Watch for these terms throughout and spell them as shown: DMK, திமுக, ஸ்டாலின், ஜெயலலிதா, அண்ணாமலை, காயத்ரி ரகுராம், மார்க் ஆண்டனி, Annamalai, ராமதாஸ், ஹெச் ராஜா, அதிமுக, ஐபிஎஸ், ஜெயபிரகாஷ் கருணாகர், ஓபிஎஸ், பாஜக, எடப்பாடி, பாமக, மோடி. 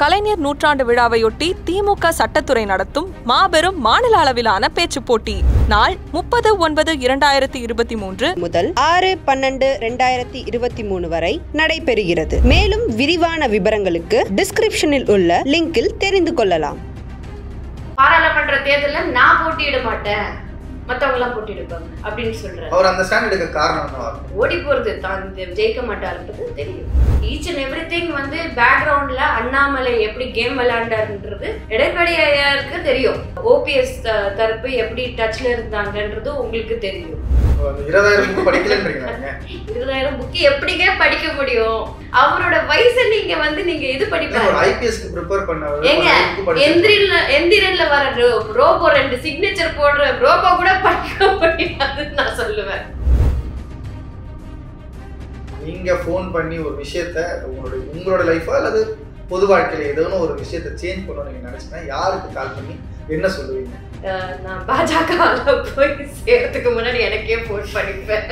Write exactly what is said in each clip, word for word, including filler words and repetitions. கலைஞர் நூற்றாண்டு விழாவையொட்டி திமுக சட்டத்துறை நடத்தும் மாபெரும் மாநில அளவிலான பேச்சு போட்டி நாள் முப்பது ஒன்பது இரண்டாயிரத்தி இருபத்தி மூன்று முதல் ஆறு பன்னெண்டு இரண்டாயிரத்தி இருபத்தி மூணு வரை நடைபெறுகிறது. மேலும் விரிவான விவரங்களுக்கு டிஸ்கிரிப்ஷனில் உள்ள லிங்கில் தெரிந்து கொள்ளலாம். பாராளுமன்ற தேர்தலில் நான் போட்டியிட மாட்டேன், மற்றவங்களாம் போட்டிடுப்பாங்க அப்படின்னு சொல்றாரு. அவர் அந்த ஸ்டாண்ட் எடுக்க காரணம் ஓடி போறது தான், ஜெயிக்க மாட்டாருன்றது தெரியும். ஈச் அண்ட் எவ்ரி திங் வந்து பேக்ரவுண்ட்ல அண்ணாமலை எப்படி கேம் விளையாண்டாருன்றது எடப்பாடியாருக்கு தெரியும். ஓபிஎஸ் தரப்பு எப்படி டச்ல இருந்தாங்கன்றது உங்களுக்கு தெரியும். இருபதாயிரம் புக் படிக்கலன்றீங்க, இருபதாயிரம் புக்கு எப்படிங்க படிக்க முடியும்? அவரோட வயசை நீங்க வந்து நீங்க இது படிப்பீங்க. ஐபிஎஸ்க்கு ப்ரிப்பேர் பண்ணவர் ஏங்க எந்திரன்ல எந்திரன்ல வர ரோபோ ரெண்டு சிக்னேச்சர் போடுற ரோபோ கூட படிக்க முடியாதுன்னு நான் சொல்லுவேன். நீங்க ஃபோன் பண்ணி ஒரு விஷயத்த உங்களோட உங்களோட லைஃபா அல்லது பொது வாழ்க்கையில ஏதோ ஒரு விஷயத்தை சேஞ்ச் பண்ணணும்னு நீங்க நினைச்சீங்கன்னா யாருக்கு கால் பண்ணி என்ன சொல்லுவீங்க? நான் பாஜகல போய் சேர்றதுக்கு முன்னாடி எனக்கே ஃபோன் பண்ணிப்பேன்.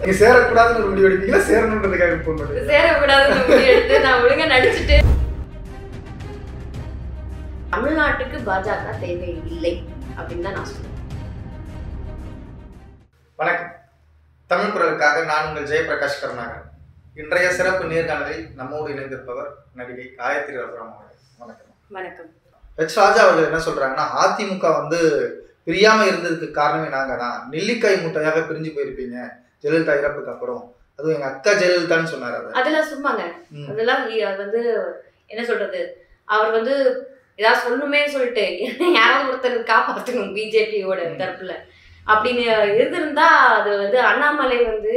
நீங்க சேரக்கூடாதுன்னு ஒரு முடிவு எடுத்தீங்களா? சேரணும்ன்றதுக்காக ஃபோன் பண்ணீங்க? சேரக்கூடாதுன்னு முடிவு எடுத்து நான் ஒழுங்கா நடிச்சிட்டு தமிழ்நாட்டுக்கு பாஜக தேவை இல்லை அப்படின்னு தான் நான் சொல்லுவேன். வணக்கம், தமிழ் குரலுக்காக நான் உங்கள் ஜெயபிரகாஷ் கருணாகர். இன்றைய சிறப்பு நேர்காணலில் நம்மோடு இணைந்திருப்பவர் நடிகை காயத்ரி ரகுராம் அவர்கள். வணக்கம். வணக்கம். ஹெச் ராஜா அவர்கள் என்ன சொல்றாங்கன்னா, அதிமுக வந்து பிரியாம இருந்ததுக்கு காரணமே நாங்க தான், நெல்லிக்காய் மூட்டையாக பிரிஞ்சு போயிருப்பீங்க ஜெயலலிதா இறப்புக்கு அப்புறம், அதுவும் எங்க அக்கா ஜெயலலிதான்னு சொன்னாரு. அதெல்லாம் சும்மாங்க, அதெல்லாம் வந்து என்ன சொல்றது, அவர் வந்து ஏதாவது சொல்லணுமே சொல்லிட்டு யாராவது ஒருத்தர் காப்பாற்றணும் பிஜேபியோட தரப்புல அப்படின்னு இருந்திருந்தா அது வந்து அண்ணாமலை வந்து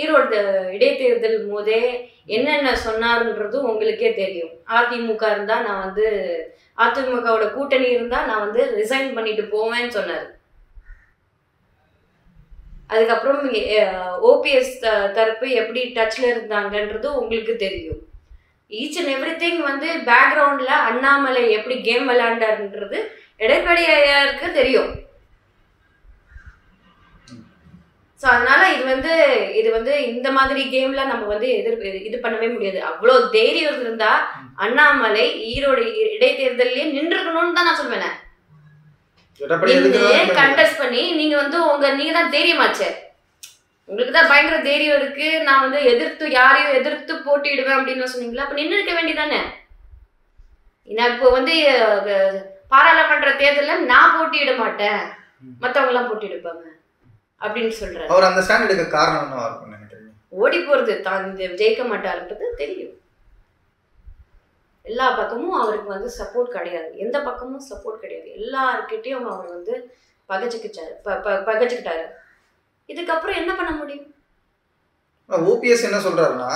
ஈரோடு இடைத்தேர்தல் போதே என்னென்ன சொன்னார்ன்றதும் உங்களுக்கே தெரியும். அதிமுக இருந்தா நான் வந்து அதிமுகவோட கூட்டணி இருந்தா நான் வந்து ரிசைன் பண்ணிட்டு போவேன்னு சொன்னார். அதுக்கப்புறம் ஓபிஎஸ் தரப்பு எப்படி டச்ல இருந்தாங்கன்றதும் உங்களுக்கு தெரியும். ஈச் அண்ட் எவ்ரி திங் வந்து பேக்ரவுண்ட்ல அண்ணாமலை எப்படி கேம் விளையாண்டாருன்றது எடப்பாடியாருக்கு தெரியும். ஸோ அதனால இது வந்து இது வந்து இந்த மாதிரி கேம்லாம் நம்ம வந்து எதிர்ப்பு இது பண்ணவே முடியாது. அவ்வளோ தைரியம் இருந்தா அண்ணாமலை ஈரோடு இடைத்தேர்தலே நின்றுக்கணும்னு தான் நான் சொல்வேன். கண்டெஸ்ட் பண்ணி நீங்க வந்து உங்க நீங்க தான் தைரியமாச்சு, உங்களுக்கு தான் பயங்கர தைரியம் இருக்கு, நான் வந்து எதிர்த்து யாரையும் எதிர்த்து போட்டிடுவேன் அப்படின்னு சொன்னீங்களா, அப்ப நின்று இருக்க வேண்டியதானே? நான் இப்போ வந்து பாராளுமன்ற தேர்தலில் நான் போட்டியிட மாட்டேன், மற்றவங்க எல்லாம் போட்டிடுப்பாங்க அப்படின்னு சொல்றாரு. அவர் அந்த ஸ்டாண்ட் எடுக்க காரணம் என்னவா இருக்கும்னு நினைக்கிறீங்க? ஓடி போறது தான், ஜெயிக்க மாட்டாருன்றது தெரியும். எல்லா பக்கமும் அவருக்கு வந்து சப்போர்ட் கிடையாது, எந்த பக்கமும் சப்போர்ட் கிடையாது, எல்லாருக்கிட்டையும் அவர் வந்து பகச்சுக்கிட்டாரு பகச்சுக்கிட்டாரு இதுக்கப்புறம் என்ன பண்ண முடியும்? ஓபிஎஸ் என்ன சொல்றாருன்னா,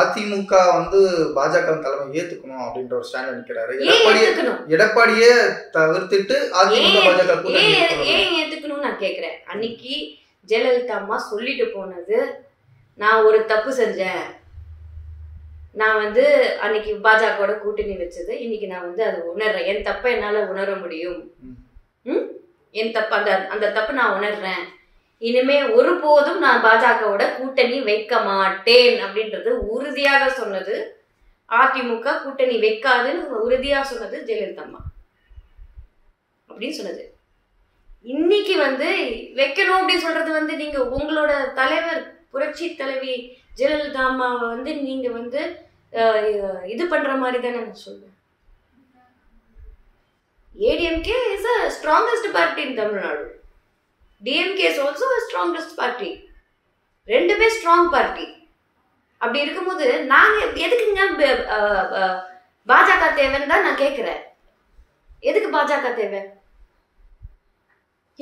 அதிமுக வந்து பாஜக தலைமை ஏத்துக்கணும் அப்படின்ற ஒரு ஸ்டாண்ட் நிக்கிறாரு. எடப்பாடியே தவிர்த்துட்டு அதிமுக பாஜக ஏன் ஏத்துக்கணும்னு நான் கேக்குறேன். அன்னைக்கு ஜெயலலிதா அம்மா சொல்லிட்டு போனது, நான் ஒரு தப்பு செஞ்சேன், நான் வந்து அன்னைக்கு பாஜகவோட கூட்டணி வச்சது இன்னைக்கு நான் வந்து அது உணர்றேன், என் தப்ப என்னால உணர முடியும், என் தப்பு அந்த அந்த தப்பு நான் உணர்றேன், இனிமே ஒருபோதும் நான் பாஜகவோட கூட்டணி வைக்க மாட்டேன் அப்படின்றது உறுதியாக சொன்னது. அதிமுக கூட்டணி வைக்காதுன்னு உறுதியா சொன்னது ஜெயலலிதா அம்மா அப்படின்னு சொன்னது. இன்னைக்கு வந்து வைக்கணும் அப்படின்னு சொல்றது வந்து நீங்க உங்களோட தலைவர் புரட்சி தலைவி ஜெயலலிதா அம்மாவை வந்து நீங்க வந்து இது பண்ற மாதிரி தானே நான் சொல்றேன். ADMK is a strongest party in Tamil Nadu. D M K is also a strongest party. ரெண்டுமே ஸ்ட்ராங் பார்ட்டி. அப்படி இருக்கும்போது நாங்க எதுக்குங்க பாஜக தேவைன்னு தான் நான் கேட்குறேன். எதுக்கு பாஜக தேவை?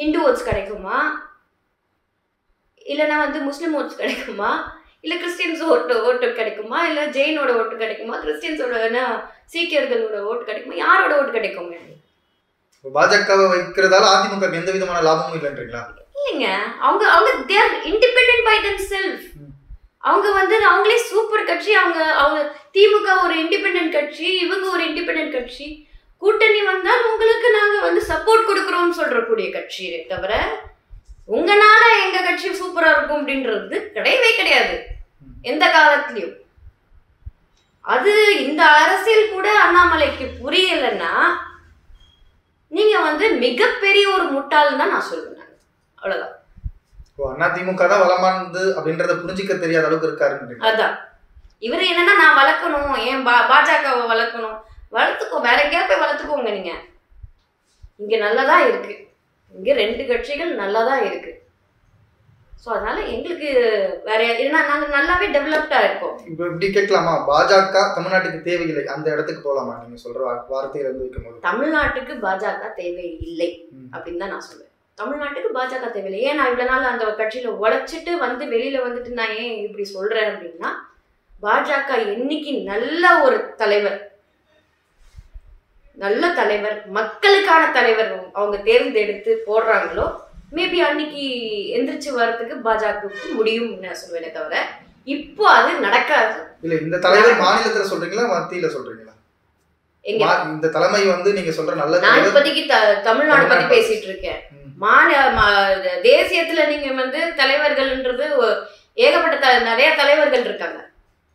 ஹிந்து ஓட்ஸ் கிடைக்குமா, இல்லைன்னா வந்து முஸ்லீம் ஓட்ஸ் கிடைக்குமா, இல்லை கிறிஸ்டியன்ஸ் ஓட்டு ஓட்டு கிடைக்குமா, இல்லை ஜெயினோட ஓட்டு கிடைக்குமா, கிறிஸ்டியன்ஸோட சீக்கியர்களோட ஓட்டு கிடைக்குமா, யாரோட ஓட்டு கிடைக்குங்க? பாஜகவை வைக்கிறதால அதிமுக எந்த விதமான லாபமும் இல்லைன்றீங்களா? இல்லைங்க, அவங்க அவங்க they are independent by themself. அவங்க வந்து அவங்களே சூப்பர் கட்சி. அவங்க அவங்க திமுக ஒரு இண்டிபெண்டன்ட் கட்சி, இவங்க ஒரு இண்டிபெண்டன்ட் கட்சி. கூட்டணி வந்தால் உங்களுக்கு நாங்கள் வந்து சப்போர்ட் கொடுக்குறோம்னு சொல்றக்கூடிய கட்சி, தவிர உங்களால எங்க கட்சி சூப்பராக இருக்கும் அப்படின்றது கிடையவே கிடையாது எந்த காலத்திலையும். அது இந்த ஆறு அண்ணாமலைக்கு புரியலன்னா நீங்க வந்து மிகப்பெரிய ஒரு முட்டாள்னு தான் நான் சொல்றேன். அவ்வளவுதான். அதிமுக தான் வளமானது அப்படின்றத புரிஞ்சிக்க தெரியாத அளவுக்கு இருக்காரு. அதான் இவரு என்னன்னா நான் வளர்க்கணும், ஏன் பாஜகவை வளர்க்கணும், வளர்த்துக்கோ, வேற எங்கேயா போய் வளர்த்துக்கோங்க. நீங்க இங்க நல்லதா இருக்கு, இங்க ரெண்டு கட்சிகள் நல்லதா இருக்கு. சோ அதனால எங்களுக்கு வேற ஏன்னா நாங்க நல்லாவே டெவலப்டா இருக்கோம். இப்போ எப்படி கேட்கலாமா, பாஜக தமிழ்நாட்டுக்கு தேவையில்லை அந்த இடத்துக்கு போகலாமா? நீங்க சொல்ற வார்த்தையில இருந்து வைக்கும்போது தமிழ்நாட்டுக்கு பாஜக தேவையில்லை அப்படின்னு தான் நான் சொல்லுவேன். தமிழ்நாட்டுக்கு பாஜக தேவையில்லை. ஏன் நான் இவ்வளவு நாள் அந்த கட்சியில உழைச்சிட்டு வந்து வெளியில வந்துட்டு நான் ஏன் இப்படி சொல்றேன் அப்படின்னா, பாஜக இன்னைக்கு நல்ல ஒரு தலைவர், நல்ல தலைவர், மக்களுக்கான தலைவர் அவங்க தேர்ந்தெடுத்து போடுறாங்களோ மேபி அன்னைக்கு எந்திரிச்சு வர்றதுக்கு பாஜகவுக்கு முடியும்னு சொல்லுவேனே தவிர இப்போ அது நடக்காது. இல்ல இந்த தலைவர் மாநிலத்துல சொல்றீங்களா மத்தியில சொல்றீங்களா? இந்த தலைமை வந்து நீங்க சொல்ற நல்ல நான் இப்போதைக்கு தமிழ்நாடு பத்தி பேசிட்டு இருக்கேன். மாநில தேசியத்துல நீங்க வந்து தலைவர்கள்ன்றது ஏகப்பட்ட நிறைய தலைவர்கள் இருக்காங்க.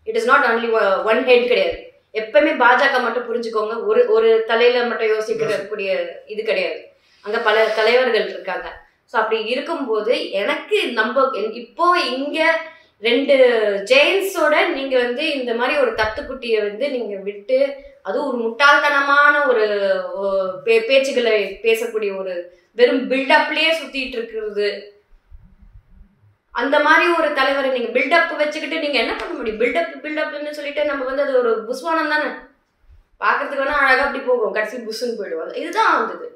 It is not only one head கிடையாது. எப்பவுமே பாஜக மட்டும் புரிஞ்சுக்கோங்க, ஒரு ஒரு தலையில மட்டும் யோசிக்கக்கூடிய இது கிடையாது. அங்க பல தலைவர்கள் இருக்காங்க. ஸோ அப்படி இருக்கும்போது எனக்கு நம்ம இப்போ இங்க ரெண்டு ஜெயின்ஸோட நீங்க வந்து இந்த மாதிரி ஒரு தத்துக்குட்டியை வந்து நீங்க விட்டு அது ஒரு முட்டாள்தனமான ஒரு பே பேச்சுகளை பேசக்கூடிய ஒரு வெறும் பில்டப்லயே சுத்திட்டு இருக்கிறது. அந்த மாதிரி ஒரு தலைவரை நீங்க பில்டப் வச்சுக்கிட்டு நீங்க என்ன பண்ண முடியும்? பில்டப் பில்டப்னு சொல்லிட்டு நம்ம வந்து அது ஒரு புஸ்வானம் தானே, பாக்கிறதுக்கு வேணா அழகா அப்படி போகும், கடைசி புஷ்ன்னு போயிடுவாங்க. இதுதான் ஆகுது.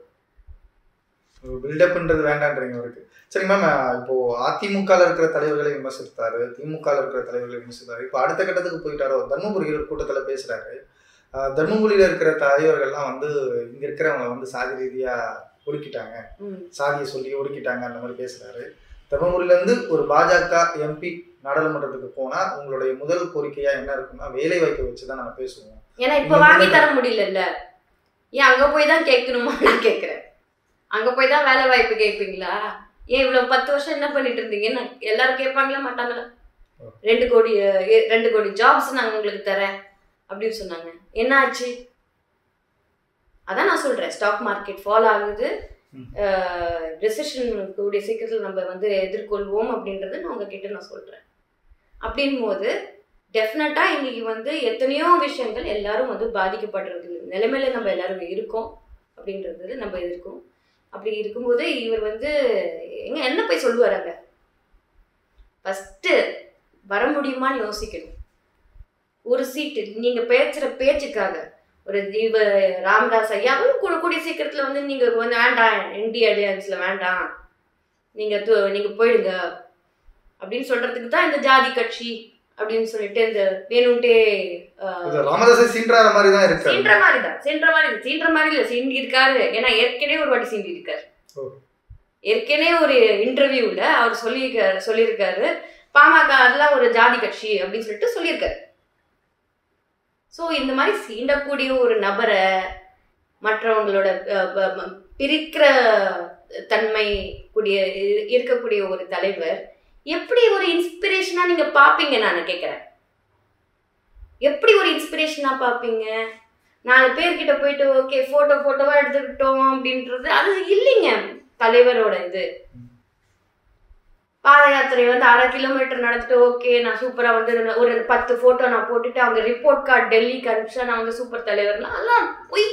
பில்டப்ன்றது வேண்டான்றீங்க அவருக்கு. சரி மேம், இப்போ அதிமுக இருக்கிற தலைவர்களை விமர்சித்தாரு, திமுக இருக்கிற தலைவர்களை விமர்சித்தாரு. இப்போ அடுத்த கட்டத்துக்கு போயிட்டாரோ, தர்மபுரியில் கூட்டத்தில் பேசுறாரு. தர்மபுரியில இருக்கிற தலைவர்கள்லாம் வந்து இங்க இருக்கிறவங்க வந்து சாதி ரீதியா ஒடுக்கிட்டாங்க, சாதியை சொல்லி ஒடுக்கிட்டாங்க அந்த மாதிரி பேசுறாரு. தர்மபுரியில இருந்து ஒரு பாஜக எம்பி நாடாளுமன்றத்துக்கு போனா உங்களுடைய முதல் கோரிக்கையா என்ன இருக்குன்னா, வேலை வாய்ப்பை வச்சுதான் நம்ம பேசுவோம். ஏன்னா இப்ப வாங்கி தர முடியல, ஏன் அங்க போய் தான் கேட்கணுமா? நான் கேட்கிறேன், அங்க போய் தான் வேலை வாய்ப்பு கேட்பீங்களா? ஏன் இவ்வளவு பத்து வருஷம் என்ன பண்ணிட்டு இருந்தீங்கன்னு எல்லாரும் கேட்பாங்களா மாட்டாங்களா? ரெண்டு கோடி ரெண்டு கோடி ஜாப்ஸ் நாங்க உங்களுக்கு தரேன் அப்படின்னு சொன்னாங்க, என்ன ஆச்சு? அதான் நான் சொல்றேன், ஸ்டாக் மார்க்கெட் ஃபால் ஆகுது, ரெசிஷனுடைய சீக்கிரத்தில் நம்ம வந்து எதிர்கொள்வோம் அப்படின்றது நான் உங்ககிட்ட நான் சொல்றேன். அப்படின் போது டெஃபினட்டா இன்னைக்கு வந்து எத்தனையோ விஷயங்கள் எல்லாரும் வந்து பாதிக்கப்படுறது நிலைமையில நம்ம எல்லாரும் இருக்கோம் அப்படின்றது நம்ம இருக்கோம். அப்படி இருக்கும்போது இவர் வந்து எங்க என்ன போய் சொல்லுவாராங்க? ஃபர்ஸ்ட் வர முடியுமான்னு யோசிக்கணும். ஒரு சீட்டு நீங்க பேசுற பேச்சுக்காக ஒரு தீப ராமதாஸ் ஐயாவும் கூட கூடிய சீக்கிரத்துல வந்து நீங்க வேண்டாம் இந்திய அலையன்ஸ்ல வேண்டாம் நீங்க நீங்க போயிடுங்க அப்படின்னு சொல்றதுக்கு தான் இந்த ஜாதி கட்சி அப்படின்னு சொல்லிட்டு இந்த வேணும்ட்டே ராமதாஸ் சீன்ற மாதிரி தான் இருக்கு. சீன்ற மாதிரி தான் சீன்ற மாதிரி சீன்ற மாதிரி இல்ல சீண்டி இருக்காரு. ஏன்னா ஏற்கனவே ஒரு வாட்டி சீண்டி இருக்காரு. ஏற்கனவே ஒரு இன்டர்வியூல அவர் சொல்லி சொல்லியிருக்காரு பாமக அதெல்லாம் ஒரு ஜாதி கட்சி அப்படின்னு சொல்லிட்டு சொல்லியிருக்காரு. ஸோ இந்த மாதிரி சீண்டக்கூடிய ஒரு நபரை மற்றவங்களோட பிரிக்கிற தன்மை கூடிய இருக்கக்கூடிய ஒரு தலைவர் எப்படி ஒரு இன்ஸ்பிரேஷனா நீங்க பார்ப்பீங்க? நான் கேட்குறேன், எப்படி ஒரு இன்ஸ்பிரேஷனா பார்ப்பீங்க? நாலு பேர்கிட்ட போயிட்டு ஓகே ஃபோட்டோ ஃபோட்டோவா எடுத்துக்கிட்டோம் அப்படின்றது அது இல்லைங்க தலைவரோட இது. பாத யாத்திரை வந்து அரை கிலோமீட்டர் நடந்துட்டு ஓகே நான் சூப்பரா வந்து ஒரு பத்து போட்டோ நான் போட்டுட்டு அவங்க ரிப்போர்ட் கார்டு டெல்லிக்கு அனுப்பிச்சா நான் வந்து சூப்பர் தலைவர்லாம் எல்லாம் போய்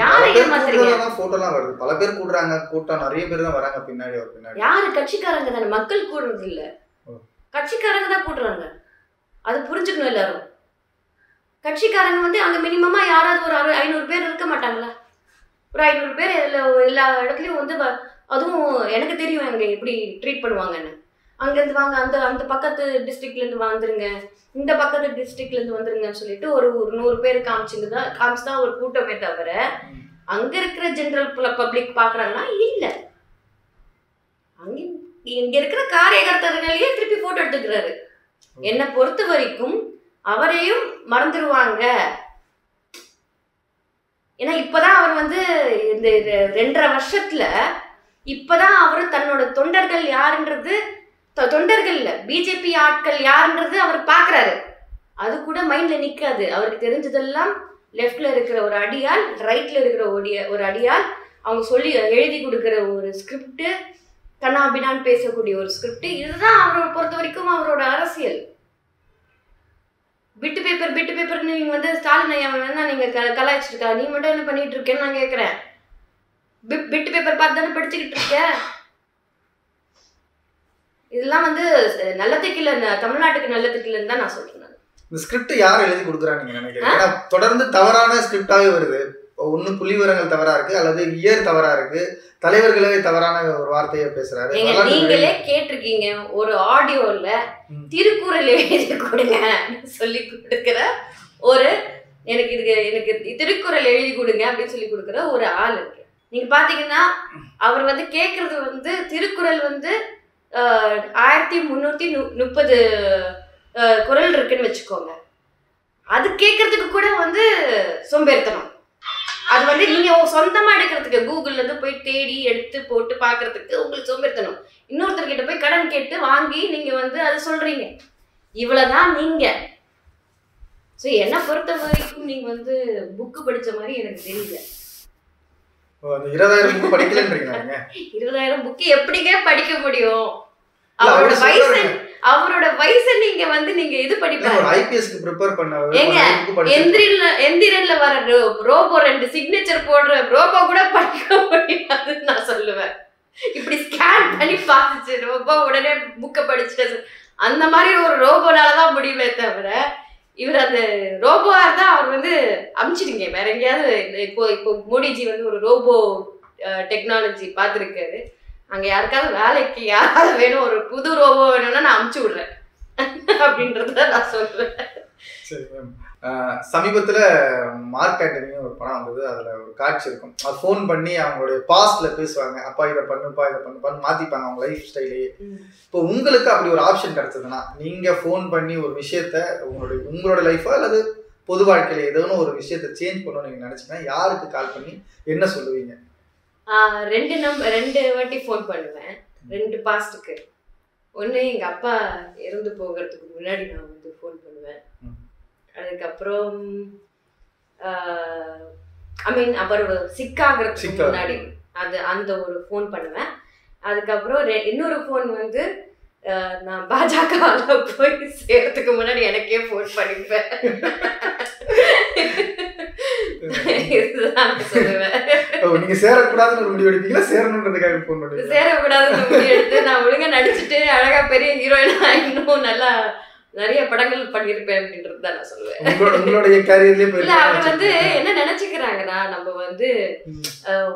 யாரு ஏமாத்துறீங்க? பல பேர் கூடுறாங்க, கூட்டம் நிறைய பேர் தான் வராங்க பின்னாடி பின்னாடி. யாரு கட்சிக்காரங்க தானே, மக்கள் கூடுறது இல்ல, கட்சிக்காரங்க தான் கூடுறாங்க. அது புரிஞ்சுக்கணும் எல்லாரும். கட்சிக்காரங்க வந்து அங்க மினிமமா யாராவது ஒரு ஐநூறு பேர் இருக்க மாட்டாங்களா? ஒரு ஐநூறு பேர் எல்லா இடத்துலயும் வந்து அதுவும் எனக்கு தெரியும் அங்கே எப்படி ட்ரீட் பண்ணுவாங்கன்னு. அங்கேருந்து வாங்க, அந்த அந்த பக்கத்து டிஸ்ட்ரிக்ட்லேருந்து வந்துருங்க, இந்த பக்கத்து டிஸ்ட்ரிக்ட்லேருந்து வந்துருங்கன்னு சொல்லிட்டு ஒரு ஒரு நூறு பேர் காமிச்சுங்க தான் காமிச்சு தான் ஒரு கூட்டமே தவிர அங்கே இருக்கிற ஜென்ரல் பப்ளிக் பார்க்குறாங்கன்னா இல்லை. அங்கே இங்கே இருக்கிற காரியகர்த்தர்களையே திருப்பி ஃபோட்டோ எடுத்துக்கிறாரு. என்னை பொறுத்த வரைக்கும் அவரையும் மறந்துடுவாங்க. ஏன்னா இப்போதான் அவர் வந்து இந்த ரெண்டரை வருஷத்துல இப்பதான் அவரு தன்னோட தொண்டர்கள் யாருன்றது தொண்டர்கள் இல்ல பிஜேபி ஆட்கள் யாருன்றது அவர் பாக்குறாரு. அது கூட மைண்ட்ல நிக்காது. அவருக்கு தெரிஞ்சதெல்லாம் left la irukra or adiyal right la irukra or adiyal avanga solli எழுதி கொடுக்கிற ஒரு ஸ்கிரிப்ட் கண்ணாபினான் பேசக்கூடிய ஒரு ஸ்கிரிப்ட் இதுதான் அவரோட பொறுத்தவரைக்கும் அவரோட அரசியல் பிட் பேப்பர் பிட் பேப்பர் நீங்க வந்து ஸ்டாலின் ஐயாவனா நீங்க கலாய்ச்சிட்டீங்க நீ மட்டும் என்ன பண்ணிட்டு இருக்கேன்னு நான் கேக்குறேன் பிட் பேப்பர் பார்த்து தான படிச்சிட்டு இருக்க இதெல்லாம் வந்து நல்லதுக்கு இல்ல தமிழ்நாட்டுக்கு நல்லதுக்கு இல்லன்னு தான் நான் சொல்றேன் இந்த ஸ்கிரிப்ட் யார் எழுதி கொடுக்கறாங்க நீங்க நினைக்கிறீங்க ஏன்னா தொடர்ந்து தவறான ஸ்கிரிப்டாவே வருது ஒன்னு புள்ளிவரங்கள் தவறா இருக்கு அல்லது இயர் தவறா இருக்கு தலைவர்களே தவறான ஒரு வார்த்தையை பேசுறாரு நீங்க நீங்களே கேட்டிருக்கீங்க ஒரு ஆடியோல திருக்குறள் எழுதி கொடுங்க சொல்லி கொடுக்கிற ஒரு எனக்கு இது எனக்கு திருக்குறள் எழுதி கொடுங்க அப்படி சொல்லி கொடுக்கிற ஒரு ஆள் இருக்கு நீங்க பாத்தீங்கன்னா அவர் வந்து கேக்குறது வந்து திருக்குறள் வந்து thirteen thirty குறள் இருக்குன்னு வெச்சுக்கோங்க அது கேக்குறதுக்கு கூட வந்து சோம்பேறித்தனம் அது வந்து நீங்க சொந்தமா எடுக்கிறதுக்கு கூகுள்ல இருந்து போய் தேடி எடுத்து போட்டு பாக்குறதுக்கு உங்களுக்கு சோம்பேறித்தனம் இன்னொருத்தர் கிட்ட போய் கடன் கேட்டு வாங்கி நீங்க வந்து அது சொல்றீங்க இவ்வளவுதான் நீங்க சோ என்ன பொறுத்த வரைக்கும் நீங்க வந்து புக் படிச்ச மாதிரி எனக்கு தெரியல ஓ அந்த twenty thousand புக் படிக்கலன்றீங்களாங்க twenty thousand புக் எப்படிங்க படிக்க முடியும் அவரோட வயசு அவரோட வயசு நீங்க வந்து நீங்க இது படிப்பீங்க ஒரு ஐபிஎஸ் க்கு பிரிப்பேர் பண்ணாரு புக் படிச்சு எந்திரன்ல எந்திரன்ல வர ரோபோ ரெண்டு சிக்னேச்சர் போடுற ரோபோ கூட படிக்க முடியாதுன்னு நான் சொல்லுவேன் இப்படி ஸ்கேன் பண்ணி பாத்துச்சு ரோபோ உடனே புக்க படிச்சது அந்த மாதிரி ஒரு ரோபோனால தான் முடியவே தவிர இவர் அந்த ரோபோவா இருந்தா அவர் வந்து அமிச்சிடுங்க வேற எங்கேயாவது இப்போ இப்போ மோடிஜி வந்து ஒரு ரோபோ டெக்னாலஜி பார்த்துருக்காரு அங்க யாருக்காவது வேலைக்கு யாராவது வேணும் ஒரு புது ரோபோ வேணும்னா நான் அமுச்சு விடுறேன் அப்படின்றத நான் சொல்றேன் சரி மேம் சமீபத்துல மார்க் ஆண்டனியும் ஒரு படம் வந்தது அதுல ஒரு காட்சி இருக்கும் அது ஃபோன் பண்ணி அவங்களுடைய பாஸ்ட்ல பேசுவாங்க அப்பா இதை பண்ணுப்பா இதை பண்ணுப்பான்னு மாத்திப்பாங்க அவங்க லைஃப் ஸ்டைலையே இப்போ உங்களுக்கு அப்படி ஒரு ஆப்ஷன் கிடைச்சதுன்னா நீங்க ஃபோன் பண்ணி ஒரு விஷயத்த உங்களுடைய உங்களோட லைஃபா அல்லது பொது வாழ்க்கையில ஏதோன்னு ஒரு விஷயத்த சேஞ்ச் பண்ணணும்னு நீங்க நினைச்சீங்கன்னா யாருக்கு கால் பண்ணி என்ன சொல்லுவீங்க ரெண்டு நம்ப ரெண்டு வாட்டி ஃபோன் பண்ணுவேன் ரெண்டு பாஸ்டுக்கு ஒன்று எங்கள் அப்பா இறந்து போகிறதுக்கு முன்னாடி நான் வந்து ஃபோன் பண்ணுவேன் அதுக்கப்புறம் ஐ மீன் அப்புறம் சிக்காகிறதுக்கு முன்னாடி அது அந்த ஒரு ஃபோன் பண்ணுவேன் அதுக்கப்புறம் ரெ இன்னொரு ஃபோன் வந்து நான் பாஜகவில் போய் சேர்றதுக்கு முன்னாடி எனக்கே ஃபோன் பண்ணிப்பேன் நீங்க சேரக்கூடாதுன்னு ஒரு முடிவு எடுப்பீங்களா சேரணுன்றதுக்காக ஃபோன் பண்ணுவீங்க சேரக்கூடாதுன்னு முடிவு எடுத்து நான் ஒழுங்கா நடிச்சுட்டு அழகா பெரிய ஹீரோயினா இன்னும் நல்லா நிறைய படங்கள் பண்ணியிருப்பேன் அப்படின்றது தான் நான் சொல்லுவேன் இல்ல அவங்க வந்து என்ன நினைச்சுக்கிறாங்கன்னா நம்ம வந்து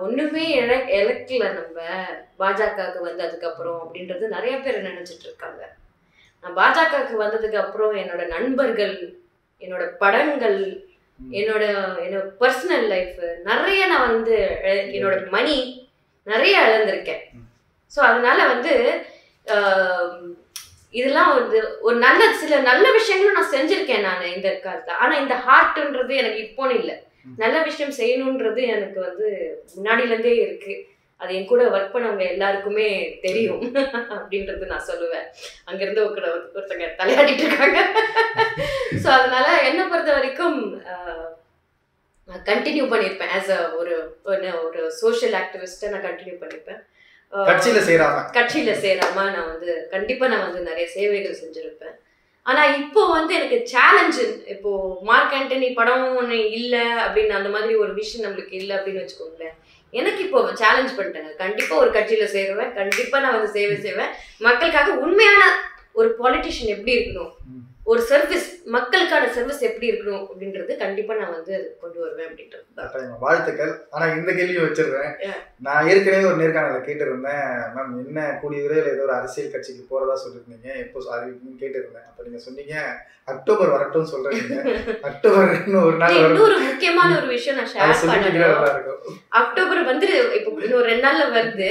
ஒண்ணுமே இழக்கல நம்ம பாஜகவுக்கு வந்து அதுக்கப்புறம் அப்படின்றது நிறைய பேர் நினைச்சிட்டு இருக்காங்க நான் பாஜகவுக்கு வந்ததுக்கு அப்புறம் என்னோட நண்பர்கள் என்னோட படங்கள் என்னோட என்னோட பர்சனல் லைஃப் நிறைய நான் வந்து என்னோட மணி நிறைய இழந்திருக்கேன் ஸோ அதனால வந்து இதெல்லாம் வந்து ஒரு நல்ல சில நல்ல விஷயங்களும் நான் செஞ்சிருக்கேன் நான் இந்த காலத்தில் ஆனால் இந்த ஹார்ட்ன்றது எனக்கு இப்போன்னு இல்லை நல்ல விஷயம் செய்யணுன்றது எனக்கு வந்து முன்னாடியிலேருந்தே இருக்கு அது என் கூட ஒர்க் பண்ணவங்க எல்லாருக்குமே தெரியும் அப்படின்றது நான் சொல்லுவேன் அங்கேருந்து ஒருத்தங்க தலையாடிட்டு இருக்காங்க ஸோ அதனால என்னை பொறுத்த வரைக்கும் நான் கண்டினியூ பண்ணியிருப்பேன் ஆஸ் அ ஒரு ஒரு சோஷியல் ஆக்டிவிஸ்டாக நான் கண்டினியூ பண்ணியிருப்பேன் கட்சியில சேராம கட்சியில சேராம நான் வந்து கண்டிப்பா நான் வந்து நிறைய சேவைகள் செஞ்சிருப்பேன் ஆனா இப்போ வந்து எனக்கு சேலஞ்சு இப்போ மார்க் ஆண்டனி படம் ஒன்று இல்லை அப்படின்னு அந்த மாதிரி ஒரு விஷயம் நம்மளுக்கு இல்லை அப்படின்னு வச்சுக்கோங்களேன் எனக்கு இப்போ சேலஞ்ச் பண்ணிட்டேங்க கண்டிப்பா ஒரு கட்சியில சேருவேன் கண்டிப்பா நான் வந்து சேவை செய்வேன் மக்களுக்காக உண்மையான ஒரு பொலிட்டிஷியன் எப்படி இருக்கணும் ஒரு சர்வீஸ் மக்களுக்கான சர்வீஸ் எப்படி இருக்கணும் அப்படின்றது கண்டிப்பா நான் வந்து கொண்டு வருவேன் அப்படின்றது வாழ்த்துக்கள் ஆனா இந்த கேள்வி வச்சிருக்கேன் நான் ஏற்கனவே ஒரு நேர்காணல கேட்டிருந்தேன் மேம் என்ன கூடிய விரைவில் ஏதோ ஒரு அரசியல் கட்சிக்கு போறதா சொல்லிருந்தீங்க எப்போ அதுன்னு கேட்டிருந்தேன் அப்ப நீங்க சொன்னீங்க அக்டோபர் வரட்டும் சொல்றீங்க அக்டோபர் ஒரு நாள் இன்னும் ஒரு முக்கியமான ஒரு விஷயம் நான் ஷேர் பண்ணிக்கிறேன் அக்டோபர் வந்து இப்போ இன்னொரு ரெண்டு நாள்ல வருது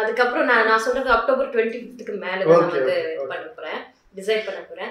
அதுக்கப்புறம் நான் நான் சொல்றது அக்டோபர் டுவெண்ட்டி ஃபிஃப்த்துக்கு மேலே நான் வந்து பண்ண போறேன் டிசைட் பண்ண போறேன்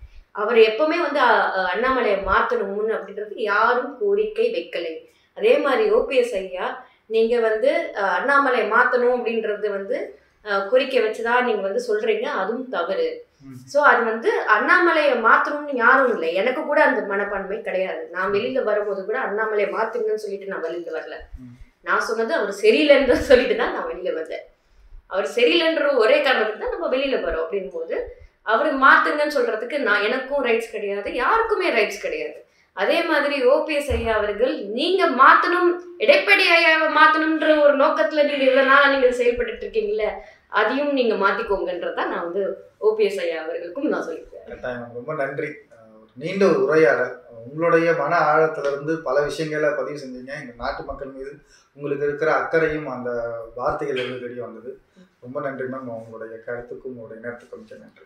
அவர் எப்பவுமே வந்து அண்ணாமலையை மாற்றணும்னு அப்படின்றது யாரும் கோரிக்கை வைக்கலை. அதே மாதிரி ஓபிஎஸ் ஐயா, நீங்கள் வந்து அண்ணாமலையை மாற்றணும் அப்படின்றது வந்து கோரிக்கை வச்சுதான் நீங்கள் வந்து சொல்கிறீங்க, அதுவும் தவறு. ஸோ அது வந்து அண்ணாமலையை மாற்றணும்னு யாரும் இல்லை. எனக்கு கூட அந்த மனப்பான்மை கிடையாது. நான் வெளியில் வரும்போது கூட அண்ணாமலையை மாற்றுங்கன்னு சொல்லிட்டு நான் வெளியில் வரல. நான் சொன்னது அவர் சரியில்லைன்ற சொல்லிட்டு தான் நான் வெளியில் வந்தேன். அவர் சரியில்லைன்ற ஒரே காரணத்துக்கு தான் நம்ம வெளியில் வரோம். அப்படின் போது அவருக்கு மாற்றுங்கன்னு சொல்கிறதுக்கு நான் எனக்கும் ரைட்ஸ் கிடையாது, யாருக்குமே ரைட்ஸ் கிடையாது. அதே மாதிரி ஓபிஎஸ் ஐயா அவர்கள், நீங்கள் மாற்றணும், எடப்பாடி ஐயாவை மாற்றணுன்ற ஒரு நோக்கத்தில் நீங்கள் இவ்வளோ நாளாக நீங்கள் செயல்பட்டு இருக்கீங்களே, அதையும் நீங்கள் மாற்றிக்கோங்கன்றதான் நான் வந்து ஓபிஎஸ் ஐயா அவர்களுக்கும் நான் சொல்லியிருக்கேன். ரொம்ப நன்றி. நீண்ட ஒரு உரையாடல், உங்களுடைய மன ஆழத்திலிருந்து பல விஷயங்களை பதிவு செஞ்சீங்க. எங்கள் நாட்டு மக்கள் மீது உங்களுக்கு இருக்கிற அக்கறையும் அந்த வார்த்தைகள் இருந்து தெரிய வந்தது. ரொம்ப நன்றி மேம். உங்களுடைய கருத்துக்கும் உங்களுடைய நேரத்துக்கும் நன்றி.